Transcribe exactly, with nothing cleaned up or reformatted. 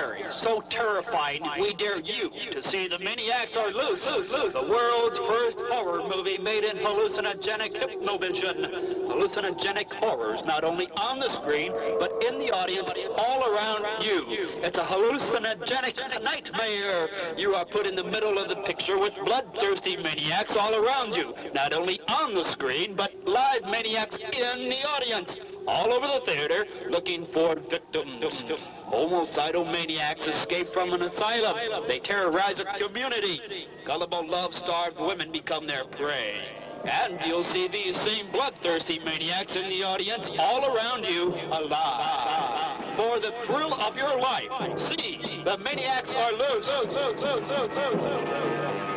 scary, so terrifying, we dare you to see The Maniacs Are Loose, the world's first horror movie made in hallucinogenic hypnovision. Hallucinogenic horrors, not only on the screen, but in the audience, all around you. It's a hallucinogenic nightmare. You are put in the middle of the picture with bloodthirsty maniacs all around you, not only on the screen, but live maniacs in the audience, all over the theater, looking for victims. Homicidal maniacs escape from an asylum. They terrorize a community. Gullible, love-starved women become their prey. And you'll see these same bloodthirsty maniacs in the audience, all around you, alive. For the thrill of your life, see The Maniacs Are Loose.